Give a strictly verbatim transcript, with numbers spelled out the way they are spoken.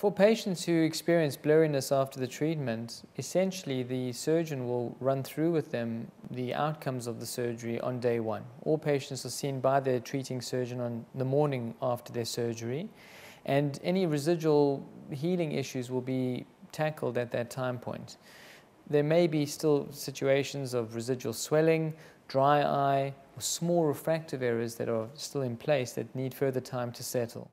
For patients who experience blurriness after the treatment, essentially the surgeon will run through with them the outcomes of the surgery on day one. All patients are seen by their treating surgeon on the morning after their surgery, and any residual healing issues will be tackled at that time point. There may be still situations of residual swelling, dry eye, or small refractive errors that are still in place that need further time to settle.